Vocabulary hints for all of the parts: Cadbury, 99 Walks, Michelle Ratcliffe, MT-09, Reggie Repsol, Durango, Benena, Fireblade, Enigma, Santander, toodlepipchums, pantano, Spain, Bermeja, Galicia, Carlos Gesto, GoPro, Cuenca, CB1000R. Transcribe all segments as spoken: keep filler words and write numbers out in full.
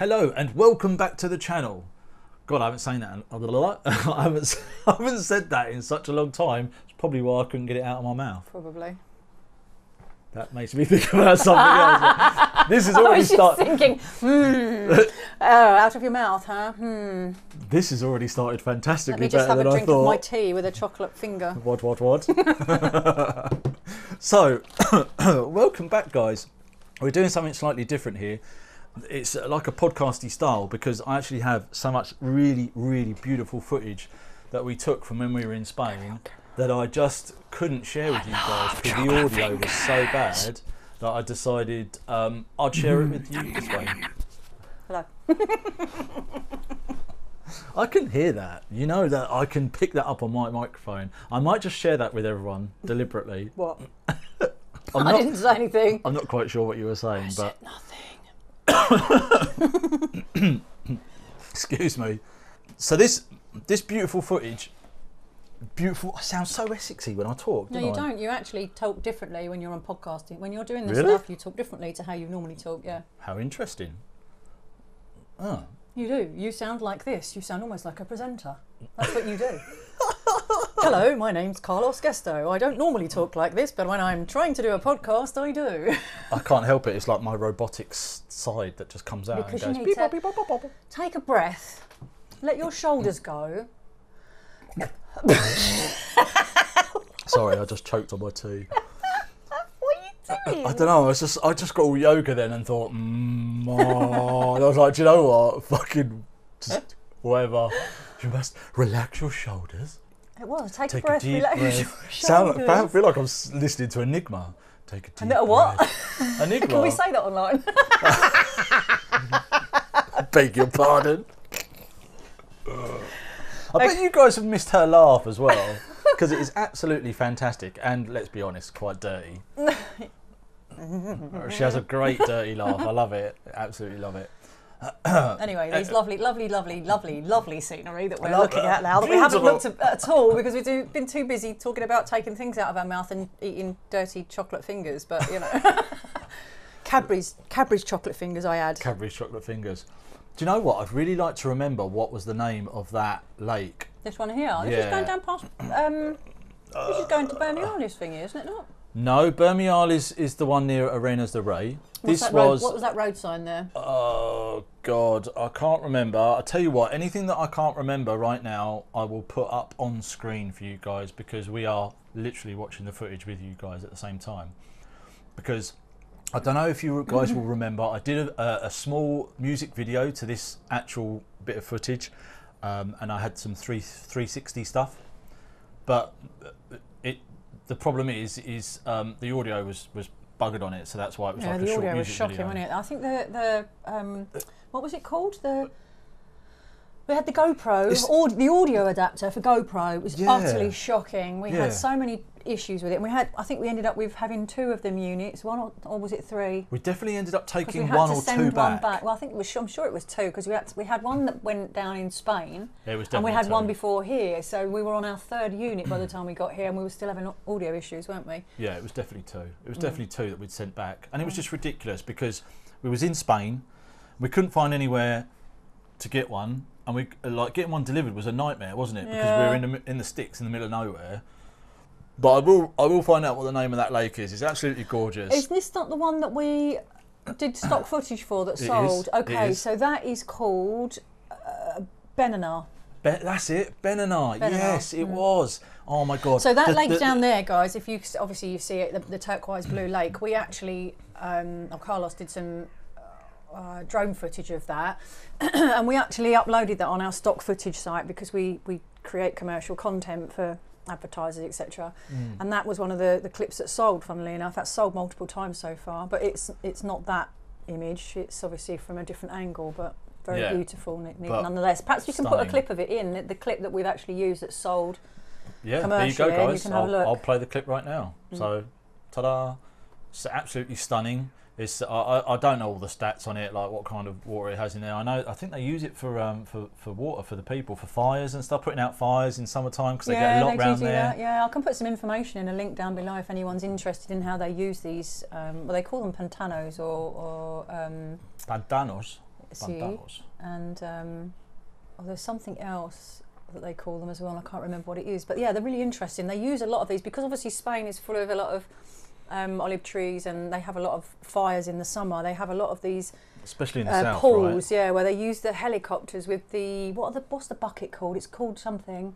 Hello and welcome back to the channel. God, I haven't said that. I haven't, I haven't said that in such a long time. It's probably why I couldn't get it out of my mouth. Probably. That makes me think about something else. This is already started. I was just thinking, hmm. Oh, out of your mouth, huh? Hmm. This has already started fantastically better than I thought. Let me just have a drink of my tea with a chocolate finger. What, what, what? So, welcome back, guys. We're doing something slightly different here. It's like a podcasty style because I actually have so much really, really beautiful footage that we took from when we were in Spain that I just couldn't share with you guys because the audio was so bad that I decided um, I'd share it with you this way. Hello. I can hear that. You know that I can pick that up on my microphone. I might just share that with everyone deliberately. What? I'm not, I didn't say anything. I'm not quite sure what you were saying. I said but nothing. Excuse me. So this this beautiful footage, beautiful. I sound so Essexy when I talk. No, you I? don't. You actually talk differently when you're on podcasting. When you're doing this really? stuff, you talk differently to how you normally talk. Yeah. How interesting. Oh. You do. You sound like this. You sound almost like a presenter. That's what you do. Hello, my name's Carlos Gesto. I don't normally talk like this, but when I'm trying to do a podcast, I do. I can't help it. It's like my robotics side that just comes out because and goes... You need to beep, beep, beep, beep, beep. Take a breath. Let your shoulders go. Sorry, I just choked on my tea. What are you doing? I, I don't know. I, was just, I just got all yoga then and thought, mmm, oh. And I was like, do you know what? Fucking just whatever. You must relax your shoulders. It was. Take, Take a breath, a relax breath. your shoulders. Sound, I feel like I'm listening to Enigma. Take a deep breath. What? Enigma. Can we say that online? I beg your pardon. I bet you guys have missed her laugh as well, because it is absolutely fantastic and, let's be honest, quite dirty. She has a great dirty laugh. I love it. Absolutely love it. Anyway, these lovely, lovely, lovely, lovely, lovely scenery that we're looking at now that we haven't looked at at all because we've been too busy talking about taking things out of our mouth and eating dirty chocolate fingers, but, you know. Cadbury's, Cadbury's chocolate fingers, I add. Cadbury's chocolate fingers. Do you know what? I'd really like to remember what was the name of that lake. This one here? Yeah. This is going down past... Um, this is going to Bermeja's thingy, isn't it not? No, Bermeja is, is the one near Arenas de Rey. This was, what was that road sign there? Oh, God, I can't remember. I'll tell you what, anything that I can't remember right now, I will put up on screen for you guys because we are literally watching the footage with you guys at the same time. Because I don't know if you guys will remember, I did a, a small music video to this actual bit of footage um, and I had some three sixty stuff, but it... The problem is, is um, the audio was was buggered on it, so that's why it was yeah, like a short music video. The audio was shocking, video. wasn't it? I think the the um, what was it called? The we had the GoPro, or the audio adapter for GoPro. It was yeah. utterly shocking. We yeah. had so many issues with it. And we had, I think we ended up with having two of them units, one or, or was it three? We definitely ended up taking one or two back. back. Well, I think it was, I'm sure it was two because we had to, we had one that went down in Spain, yeah, it was and we had two. one before here. So we were on our third unit by the time we got here, and we were still having audio issues, weren't we? Yeah, it was definitely two. It was definitely mm. two that we'd sent back, and it was just ridiculous because we was in Spain, we couldn't find anywhere to get one, and we like getting one delivered was a nightmare, wasn't it? Because yeah. we were in the in the sticks in the middle of nowhere. But I will, I will find out what the name of that lake is. It's absolutely gorgeous. Is this not the one that we did stock footage for that sold? It is. Okay, it is. So that is called uh, Benena. Be that's it, Benena. Benena. Yes, it mm. was. Oh my God. So that the, lake the, down there, guys. If you obviously you see it, the, the turquoise blue lake. We actually, um, oh, Carlos did some uh, drone footage of that, and we actually uploaded that on our stock footage site because we we create commercial content for advertisers, et cetera. Mm. And that was one of the, the clips that sold, funnily enough. That's sold multiple times so far, but it's it's not that image. It's obviously from a different angle, but very yeah. beautiful but nonetheless. Perhaps you can stunning. put a clip of it in, the clip that we've actually used that's sold yeah, commercially. There you go, guys. You can I'll, have a look. I'll play the clip right now. Mm. So, ta-da. It's absolutely stunning. It's, I, I don't know all the stats on it, like what kind of water it has in there. I know I think they use it for um, for, for water for the people, for fires and stuff, putting out fires in summertime because yeah, they get a lot round do there. That. Yeah, I can put some information in a link down below if anyone's interested in how they use these. Um, well, they call them pantanos or... or um, pantanos? pantajos. And um, oh, there's something else that they call them as well, and I can't remember what it is. But yeah, they're really interesting. They use a lot of these because obviously Spain is full of a lot of um, olive trees, and they have a lot of fires in the summer. They have a lot of these, especially in the uh, south, pools, right? Yeah, where they use the helicopters with the what are the what's the bucket called? It's called something.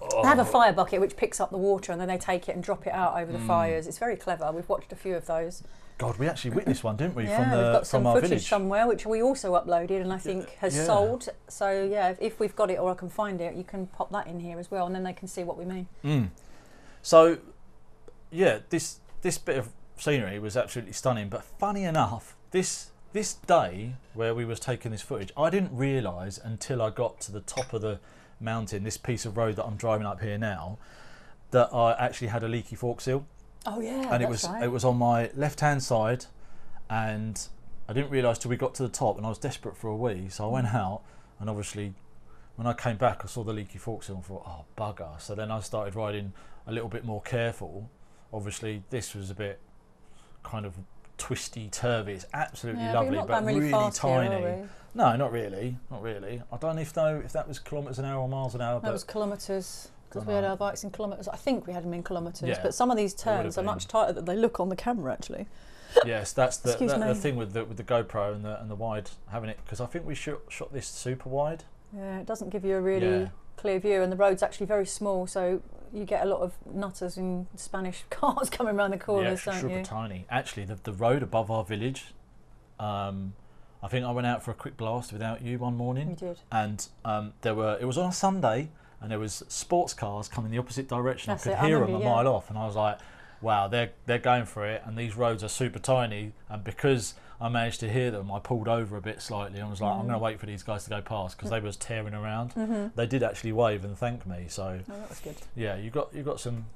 Oh. They have a fire bucket which picks up the water, and then they take it and drop it out over the mm. fires. It's very clever. We've watched a few of those. God, we actually witnessed one, didn't we? Yeah, from the, we've got from some our footage village. somewhere, which we also uploaded, and I think has yeah. sold. So yeah, if, if we've got it or I can find it, you can pop that in here as well, and then they can see what we mean. Mm. So, yeah, this this bit of scenery was absolutely stunning. But funny enough, this this day where we was taking this footage, I didn't realise until I got to the top of the mountain, this piece of road that I'm driving up here now, that I actually had a leaky fork seal. Oh yeah, and that's it was right. It was on my left hand side, and I didn't realise till we got to the top, and I was desperate for a wee, so I went out, and obviously when I came back I saw the leaky fork seal and thought, oh bugger. So then I started riding a little bit more careful. Obviously this was a bit kind of twisty turvy. It's absolutely yeah, lovely, but really, really tiny. Here, no, not really, not really. I don't even know if that was kilometres an hour or miles an hour. That but was kilometres, because we had our bikes in kilometres. I think we had them in kilometres, yeah, but some of these turns are much tighter than they look on the camera, actually. Yes, that's the, that, the thing with the, with the GoPro and the, and the wide having it, because I think we shot, shot this super wide. Yeah, it doesn't give you a really yeah. clear view, and the road's actually very small, so you get a lot of nutters in Spanish cars coming around the corners, yeah, don't super you? Tiny. Actually, the, the road above our village, um, I think I went out for a quick blast without you one morning. You did. And um, there were, it was on a Sunday, and there was sports cars coming the opposite direction. That's I could it. hear I remember, them a yeah. mile off, and I was like, wow, they're, they're going for it, and these roads are super tiny, and because I managed to hear them, I pulled over a bit slightly, and was like, mm. I'm going to wait for these guys to go past, because they was tearing around. Mm-hmm. They did actually wave and thank me, so... Oh, that was good. Yeah, you got, you got some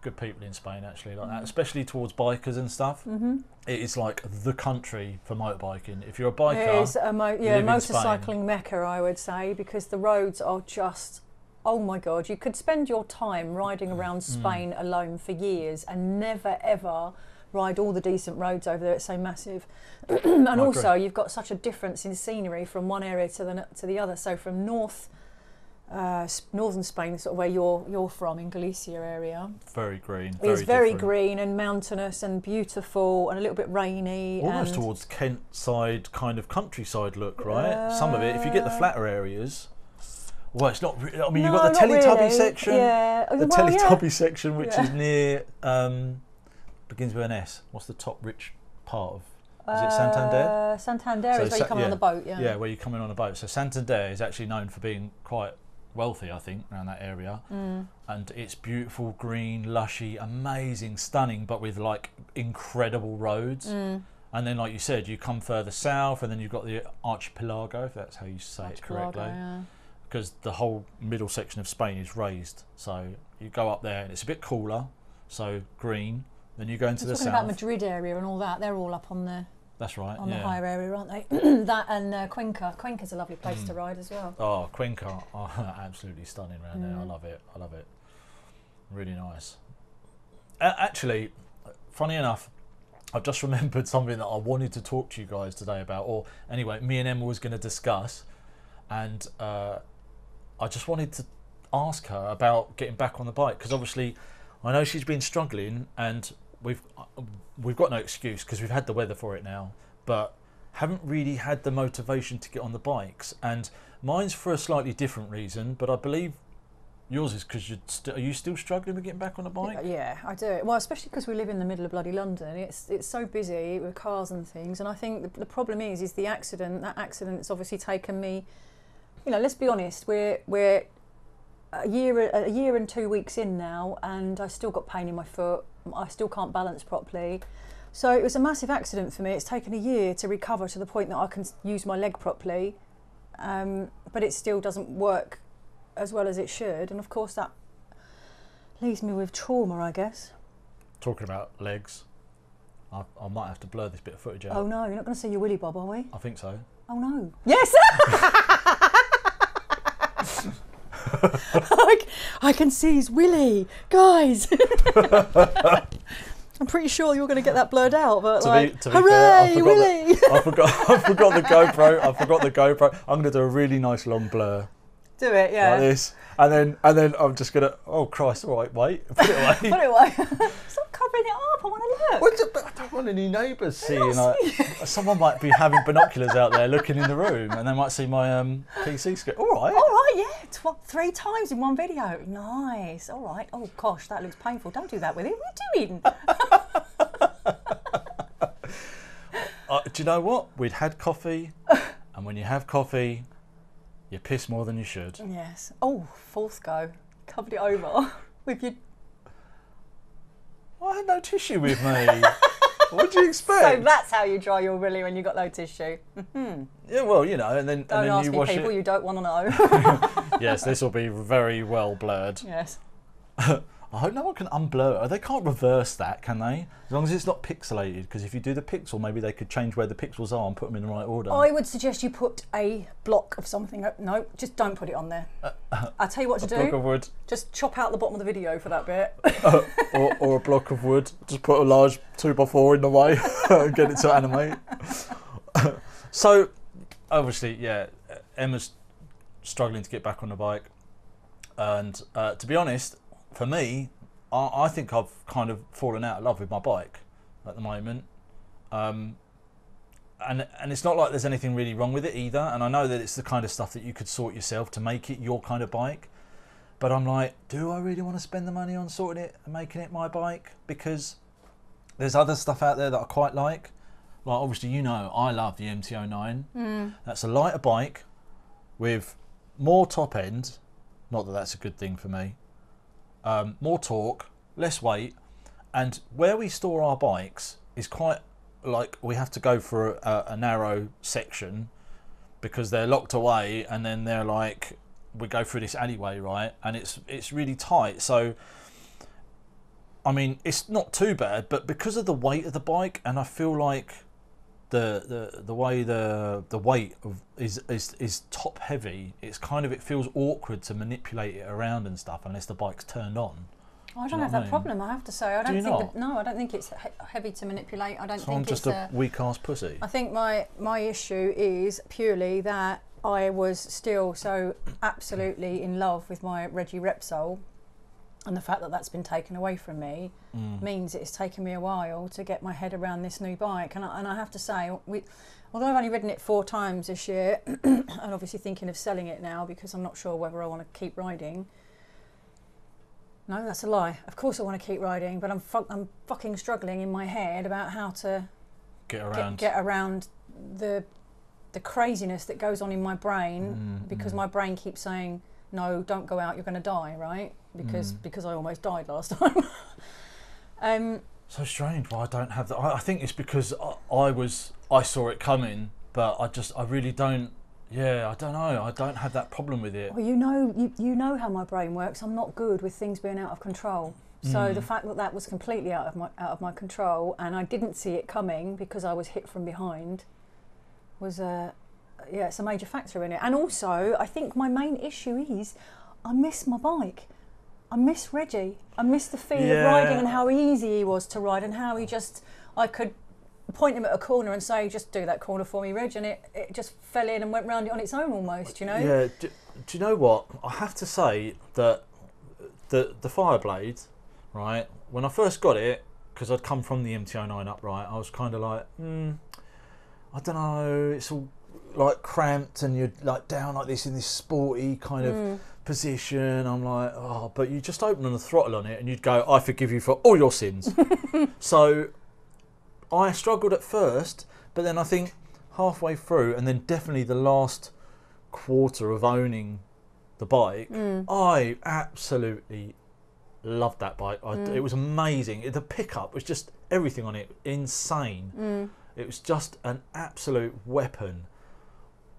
good people in Spain, actually, like mm-hmm. that, especially towards bikers and stuff. Mm-hmm. It is like the country for motorbiking. If you're a biker... It is a mo yeah, motorcycling Spain, mecca, I would say, because the roads are just... Oh my God, you could spend your time riding around Spain mm. alone for years and never ever ride all the decent roads over there. It's so massive. And I also agree. You've got such a difference in scenery from one area to the, to the other. So from north, uh, northern Spain, sort of where you're, you're from in Galicia area. Very green. Very it's very different. green and mountainous and beautiful and a little bit rainy. Almost and towards Kent side kind of countryside look, right? Uh, Some of it, if you get the flatter areas. Well, it's not. Re I mean, no, you've got the Teletubby really. section, yeah. the well, Teletubby yeah. section, which yeah. is near um, begins with an S. What's the top rich part of? Is it Santander? Uh, Santander so is where you come yeah. on the boat. Yeah, yeah, where you come in on a boat. So Santander is actually known for being quite wealthy, I think, around that area, mm. and it's beautiful, green, lushy, amazing, stunning, but with like incredible roads. Mm. And then, like you said, you come further south, and then you've got the archipelago, if that's how you say archipelago, it correctly. Yeah. Because the whole middle section of Spain is raised, so you go up there and it's a bit cooler, so green. Then you go into We're the talking south. About Madrid area and all that, they're all up on the. That's right. On yeah. the higher area, aren't they? That and uh, Cuenca. Cuenca's a lovely place mm. to ride as well. Oh, Cuenca! Oh, absolutely stunning around mm. there. I love it. I love it. Really nice. Uh, actually, funny enough, I've just remembered something that I wanted to talk to you guys today about, or anyway, me and Emma was going to discuss, and. Uh, I just wanted to ask her about getting back on the bike, because obviously I know she's been struggling, and we've we've got no excuse because we've had the weather for it now, but haven't really had the motivation to get on the bikes. And mine's for a slightly different reason, but I believe yours is because you're st are you still struggling with getting back on the bike? Yeah, yeah, I do. Well, especially because we live in the middle of bloody London. It's it's so busy with cars and things, and I think the, the problem is is the accident. That accident's obviously taken me. You know, let's be honest. We're we're a year a year and two weeks in now, and I still got pain in my foot. I still can't balance properly. So it was a massive accident for me. It's taken a year to recover to the point that I can use my leg properly, um, but it still doesn't work as well as it should. And of course, that leaves me with trauma, I guess. Talking about legs, I, I might have to blur this bit of footage out. Oh no, you're not going to see your Willy Bob, are we? I think so. Oh no. Yes. I can see his willy, guys. I'm pretty sure you were going to get that blurred out, but to like, be, to be hooray, fair, I Willie! The, I forgot, I forgot the GoPro. I forgot the GoPro. I'm going to do a really nice long blur. Do it, yeah. Like this, and then and then I'm just gonna. Oh Christ! All right, wait. Put it away. Put it away. Stop covering it up. I want to look. Well, I don't want any neighbours seeing. Like, someone might be having binoculars out there looking in the room, and they might see my um, P C screen. All right. All right, yeah. Tw three times in one video. Nice. All right. Oh gosh, that looks painful. Don't do that with it. What are you doing? uh, do you know what? We'd had coffee, and when you have coffee, you piss more than you should. Yes. Oh, fourth go. Covered it over with your... Well, I had no tissue with me. What do you expect? So that's how you dry your willy when you've got no tissue. Mm-hmm. Yeah, well, you know, and then, don't and then you wash it. Don't ask me people you don't want to know. Yes, this will be very well blurred. Yes. I hope no one can unblur. They can't reverse that, can they? As long as it's not pixelated, because if you do the pixel, maybe they could change where the pixels are and put them in the right order. I would suggest you put a block of something. No, just don't put it on there. Uh, uh, I'll tell you what to do. A block of wood. Just chop out the bottom of the video for that bit. uh, or, or a block of wood. Just put a large two by four in the way and get it to animate. So, obviously, yeah, Emma's struggling to get back on the bike. And uh, to be honest, for me, I, I think I've kind of fallen out of love with my bike at the moment, um, and and it's not like there's anything really wrong with it either. And I know that it's the kind of stuff that you could sort yourself to make it your kind of bike, but I'm like, do I really want to spend the money on sorting it and making it my bike? Because there's other stuff out there that I quite like. Like obviously, you know, I love the M T oh nine. Mm. That's a lighter bike with more top end. Not that that's a good thing for me. Um, more torque, less weight, and where we store our bikes is quite like we have to go for a, a narrow section because they're locked away, and then they're like we go through this alleyway, right? And it's it's really tight. So I mean, it's not too bad, but because of the weight of the bike, and I feel like the the the way the the weight of is is is top heavy, it's kind of it feels awkward to manipulate it around and stuff unless the bike's turned on. Oh, I don't do you know have that I mean? problem. I have to say, I don't do think the, no, I don't think it's he heavy to manipulate. I don't so think I'm just it's a, a weak ass pussy. I think my my issue is purely that I was still so absolutely in love with my Reggie Repsol, and the fact that that's been taken away from me mm. means it's taken me a while to get my head around this new bike. And I, and I have to say, we, although I've only ridden it four times this year, and obviously thinking of selling it now because I'm not sure whether I want to keep riding. No, that's a lie. Of course I want to keep riding, but I'm, fu I'm fucking struggling in my head about how to get around, get, get around the, the craziness that goes on in my brain mm, because mm. my brain keeps saying, no, don't go out, you're going to die, right? Because mm. because I almost died last time. um, so strange why I don't have that. I, I think it's because I, I was I saw it coming, but I just I really don't. Yeah, I don't know. I don't have that problem with it. Well, you know, you you know how my brain works. I'm not good with things being out of control. So mm. the fact that that was completely out of my out of my control, and I didn't see it coming because I was hit from behind, was a uh, yeah, it's a major factor in it. And also, I think my main issue is I miss my bike. I miss Reggie. I miss the feel yeah. of riding and how easy he was to ride and how he just, I could point him at a corner and say, just do that corner for me, Reg, and it, it just fell in and went round it on its own almost, you know? Yeah, do, do you know what? I have to say that the, the Fireblade, right, when I first got it, because I'd come from the M T oh nine upright, I was kind of like, hmm, I don't know, it's all like cramped and you're like down like this in this sporty kind of mm. position. I'm like, oh, but you just open on the throttle on it and you'd go, I forgive you for all your sins. So I struggled at first, but then I think halfway through, and then definitely the last quarter of owning the bike, mm. I absolutely loved that bike. I, mm. It was amazing. It, the pickup was just everything on it, insane. Mm. It was just an absolute weapon.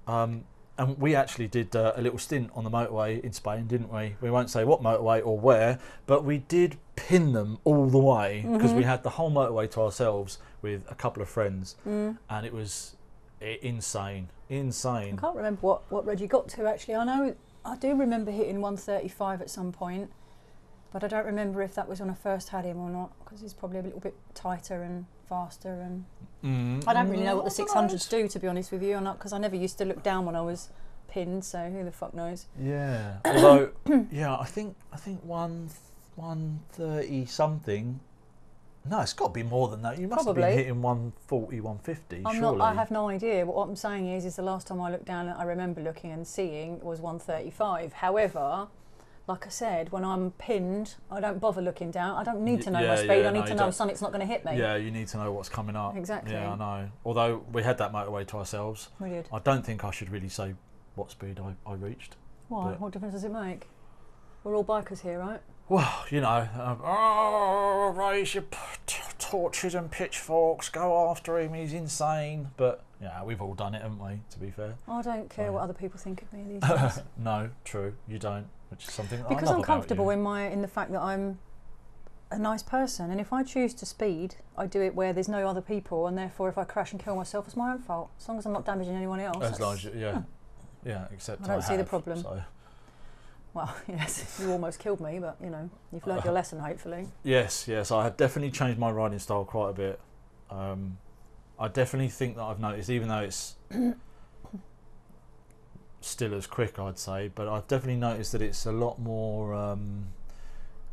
Um, and we actually did uh, a little stint on the motorway in Spain, didn't we? We won't say what motorway or where, but we did pin them all the way because mm-hmm. we had the whole motorway to ourselves with a couple of friends, mm. and it was insane, insane. I can't remember what, what Reggie got to actually. I know I do remember hitting one thirty-five at some point, But I don't remember if that was on a first had him or not, because he's probably a little bit tighter and faster. And mm. I don't really know what the six hundreds do, to be honest with you, or not, because I never used to look down when I was pinned. So who the fuck knows? Yeah. Although, yeah, I think I think one one thirty something. No, it's got to be more than that. You must probably have been hitting one forty, one fifty, I'm surely. Not, I have no idea. But what I'm saying is, is the last time I looked down, I remember looking and seeing was one thirty-five. However, like I said, when I'm pinned, I don't bother looking down. I don't need to know yeah, my speed. Yeah, I need no, to know something's not going to hit me. Yeah, you need to know what's coming up. Exactly. Yeah, I know. Although we had that motorway to ourselves. We did. I don't think I should really say what speed I, I reached. Why? What difference does it make? We're all bikers here, right? Well, you know, uh, oh, raise your t torches and pitchforks, go after him, he's insane. But, yeah, we've all done it, haven't we, to be fair? I don't care so. What other people think of me these days. No, true, you don't, which is something that because I love I'm comfortable about you. In my in the fact that I'm a nice person, and if I choose to speed, I do it where there's no other people, and therefore if I crash and kill myself, it's my own fault. As long as I'm not damaging anyone else. As long as, you, yeah, hmm. yeah, except I don't I see have, the problem. So. Well, yes, you almost killed me, but, you know, you've learned your lesson, hopefully. Yes, yes, I have definitely changed my riding style quite a bit. Um, I definitely think that I've noticed, even though it's still as quick, I'd say, but I've definitely noticed that it's a lot more um,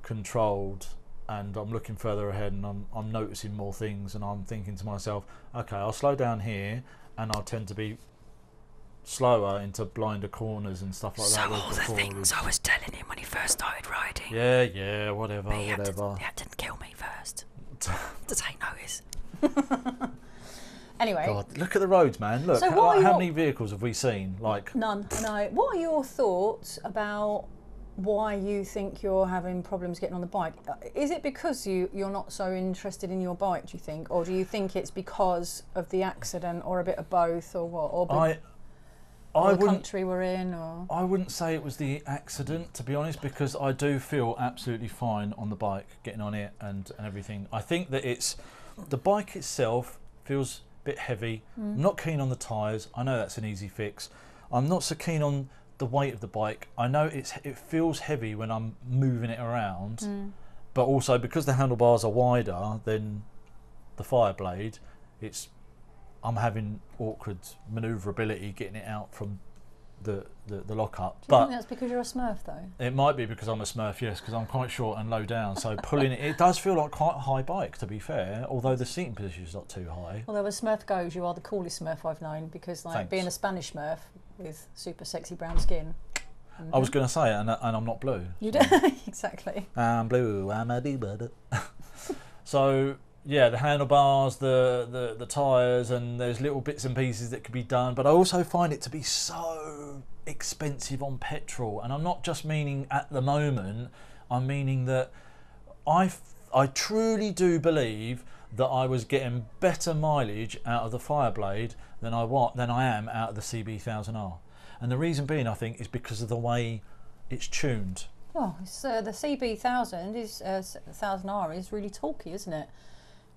controlled, and I'm looking further ahead, and I'm, I'm noticing more things, and I'm thinking to myself, okay, I'll slow down here, and I'll tend to be slower into blinder corners and stuff like so that. So all the things I was telling him when he first started riding. Yeah, yeah, whatever, but he whatever. Had to, he had to kill me first to take notice. Anyway. God, look at the roads, man. Look, so how, like, your, how many vehicles have we seen? Like none. No. What are your thoughts about why you think you're having problems getting on the bike? Is it because you you're not so interested in your bike? Do you think, or do you think it's because of the accident, or a bit of both, or what? Or I. Or I the country we're in, or I wouldn't say it was the accident, to be honest, because I do feel absolutely fine on the bike, getting on it and, and everything. I think that it's the bike itself feels a bit heavy. Mm. I'm not keen on the tyres. I know that's an easy fix. I'm not so keen on the weight of the bike. I know it's it feels heavy when I'm moving it around, mm. but also because the handlebars are wider than the Fireblade, it's. I'm having awkward manoeuvrability getting it out from the the, the lockup. Do you but think that's because you're a Smurf, though? It might be because I'm a Smurf, yes, because I'm quite short and low down. So pulling it, it does feel like quite a high bike, to be fair. Although the seating position is not too high. Although as Smurf goes, you are the coolest Smurf I've known, because like Thanks. being a Spanish Smurf with super sexy brown skin. Mm-hmm. I was going to say, and and I'm not blue. You so. do exactly. I'm blue. I'm a dee-ba-da. So. Yeah, the handlebars, the, the, the tyres, and there's little bits and pieces that could be done. But I also find it to be so expensive on petrol. And I'm not just meaning at the moment, I'm meaning that I, I truly do believe that I was getting better mileage out of the Fireblade than I, than I am out of the C B one thousand R. And the reason being, I think, is because of the way it's tuned. Well, uh, the C B one thousand is, uh, one thousand R is really talky, isn't it?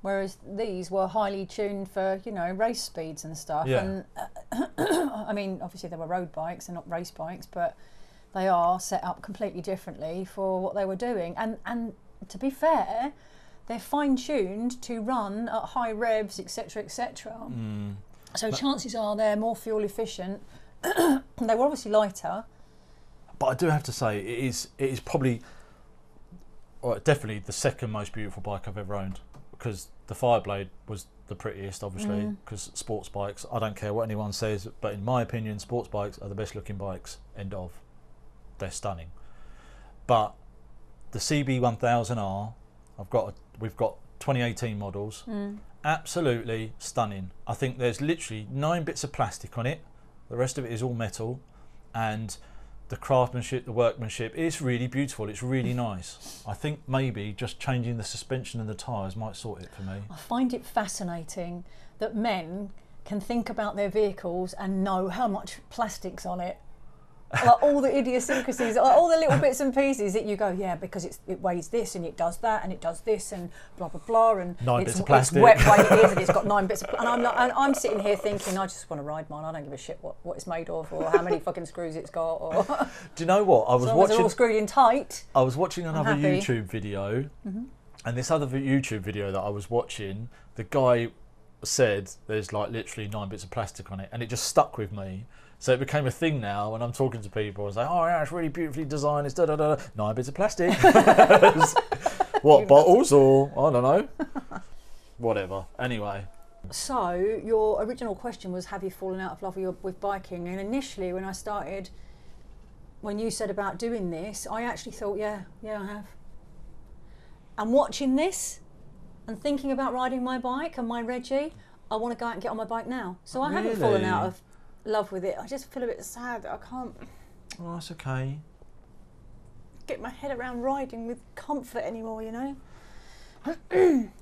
Whereas these were highly tuned for, you know, race speeds and stuff. Yeah. And uh, I mean, obviously they were road bikes and not race bikes, but they are set up completely differently for what they were doing. And and to be fair, they're fine-tuned to run at high revs, et cetera, et cetera. Mm. So but chances are they're more fuel efficient. They were obviously lighter. But I do have to say, it is it is probably, or definitely, the second most beautiful bike I've ever owned. Because the Fireblade was the prettiest, obviously, because mm. sports bikes, I don't care what anyone says, but in my opinion, sports bikes are the best looking bikes, end of. They're stunning. But the C B one thousand R, I've got a, we've got twenty eighteen models, mm. absolutely stunning. I think there's literally nine bits of plastic on it, the rest of it is all metal, and the craftsmanship, the workmanship, it's really beautiful, it's really nice. I think maybe just changing the suspension and the tyres might sort it for me. I find it fascinating that men can think about their vehicles and know how much plastic's on it. like all the idiosyncrasies, like all the little bits and pieces that you go, yeah, because it's, it weighs this and it does that and it does this and blah blah blah and nine it's, bits of plastic. It's wet weight it is and it's got nine bits of, and I'm not, and I'm sitting here thinking I just want to ride mine. I don't give a shit what what it's made of or how many fucking screws it's got. Or do you know what I was so watching? They're all screwed in tight. I was watching another YouTube video, mm-hmm. and this other YouTube video that I was watching, the guy said there's like literally nine bits of plastic on it, and it just stuck with me. So it became a thing now when I'm talking to people. I was like, oh yeah, it's really beautifully designed. It's da da da. Nine bits of plastic. What, bottles or I don't know. Whatever. Anyway. So your original question was, have you fallen out of love with, with biking? And initially when I started, when you said about doing this, I actually thought, yeah, yeah, I have. And watching this and thinking about riding my bike and my Reggie, I want to go out and get on my bike now. So I really? haven't fallen out of love with it. I just feel a bit sad that I can't. Well, that's okay. Get my head around riding with comfort anymore, you know.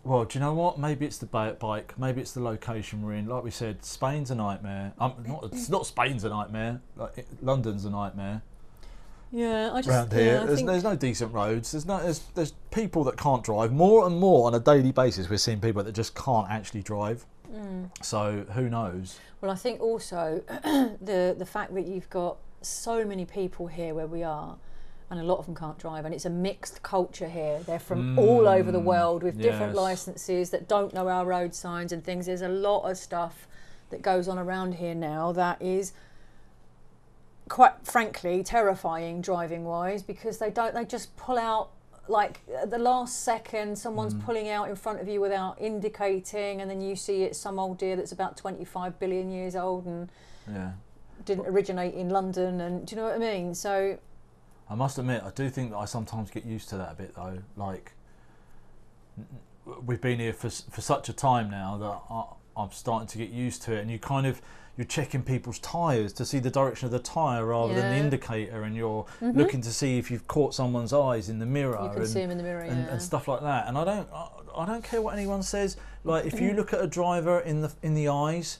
Well, do you know what? Maybe it's the bike. Maybe it's the location we're in. Like we said, Spain's a nightmare. Um, not it's not Spain's a nightmare. Like it, London's a nightmare. Yeah, I just around here, yeah, I there's, think... there's no decent roads. There's no there's there's people that can't drive. More and more on a daily basis, we're seeing people that just can't actually drive. Mm. So who knows? Well, I think also the the fact that you've got so many people here where we are, and a lot of them can't drive, and it's a mixed culture here. They're from mm. all over the world with yes. different licenses that don't know our road signs and things. There's a lot of stuff that goes on around here now that is quite frankly terrifying driving wise, because they don't they just pull out like at the last second. Someone's mm. pulling out in front of you without indicating, and then you see it's some old deer that's about twenty-five billion years old and yeah. didn't originate in London, and do you know what I mean? So I must admit, I do think that I sometimes get used to that a bit though. Like we've been here for, for such a time now that I, I'm starting to get used to it, and you kind of you're checking people's tyres to see the direction of the tyre rather yeah. than the indicator, and you're mm-hmm. looking to see if you've caught someone's eyes in the mirror. You can and, see them in the mirror, and, yeah. and stuff like that. And I don't, I, I don't care what anyone says. Like if you look at a driver in the in the eyes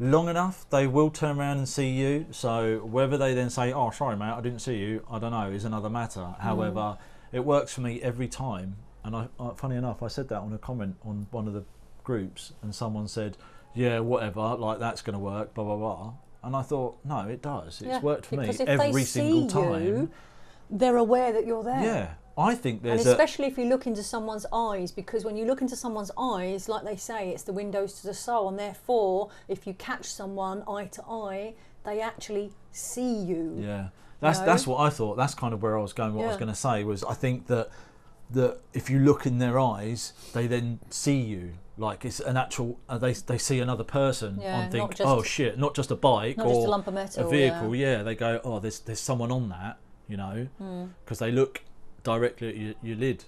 long enough, they will turn around and see you. So whether they then say, "Oh, sorry, mate, I didn't see you," I don't know, is another matter. However, mm. it works for me every time. And I, I, funny enough, I said that on a comment on one of the groups, and someone said, yeah, whatever, like that's going to work, blah, blah, blah. And I thought, no, it does. It's yeah, worked for me every single time. You, they're aware that you're there. Yeah, I think there's And especially a if you look into someone's eyes, because when you look into someone's eyes, like they say, it's the windows to the soul, and therefore, if you catch someone eye to eye, they actually see you. Yeah, that's, you know? That's what I thought. That's kind of where I was going. What yeah. I was going to say was I think that, that if you look in their eyes, they then see you. Like it's an actual, uh, they they see another person yeah, and think, oh shit, not just a bike not or just a, lump of metal, a vehicle. Yeah. yeah, they go, oh, there's there's someone on that, you know, because mm. they look directly at your, your lid.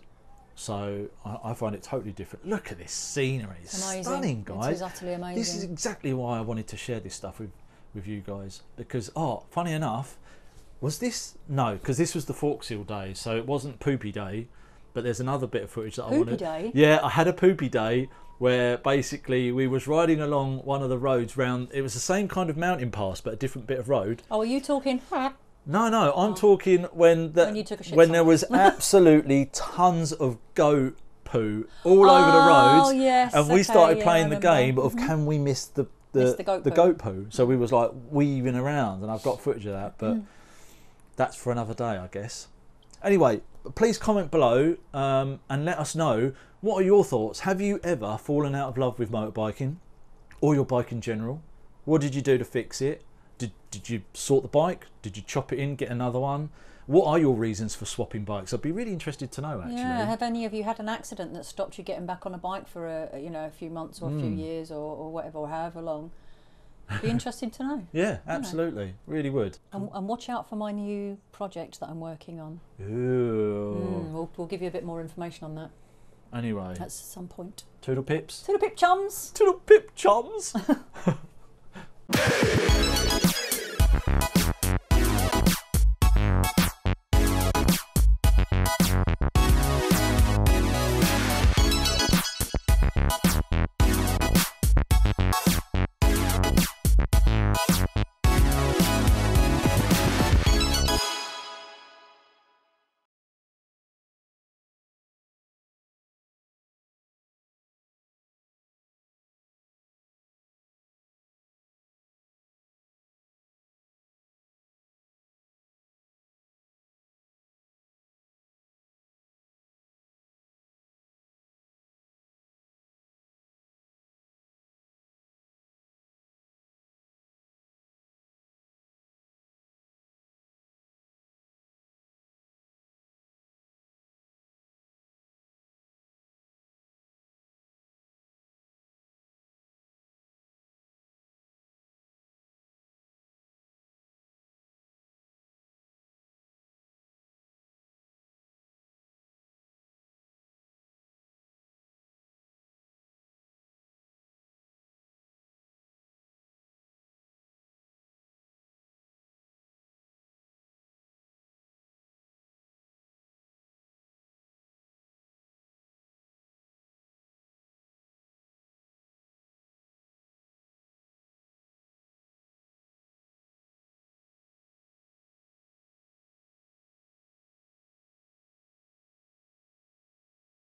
So I, I find it totally different. Look at this scenery, it's amazing. Stunning, guys. It is utterly amazing. This is exactly why I wanted to share this stuff with with you guys, because oh, funny enough, was this no, because this was the Forkshill day, so it wasn't poopy day, but there's another bit of footage that poopy I wanted. Poopy day. Yeah, I had a poopy day. Where basically we was riding along one of the roads round, it was the same kind of mountain pass but a different bit of road. Oh, are you talking? No, no, I'm oh. talking when the, when, you took a shit when there was absolutely tons of goat poo all oh, over the roads. Oh yes. And we okay, started yeah, playing the game of can we miss the the, miss the, goat, the poo. goat poo? So we was like weaving around, and I've got footage of that, but mm. that's for another day, I guess. Anyway, please comment below um, and let us know, what are your thoughts? Have you ever fallen out of love with motorbiking or your bike in general? What did you do to fix it? Did, did you sort the bike? Did you chop it in, get another one? What are your reasons for swapping bikes? I'd be really interested to know, actually. Yeah, have any of you had an accident that stopped you getting back on a bike for a, you know, a few months or a mm. few years or, or whatever, or however long? It'd be interesting to know. Yeah, absolutely. Know. Really would. And, and watch out for my new project that I'm working on. Ooh. Mm, we'll, we'll give you a bit more information on that. Anyway. At some point. Toodle pips. Toodle pip chums. Toodle pip chums.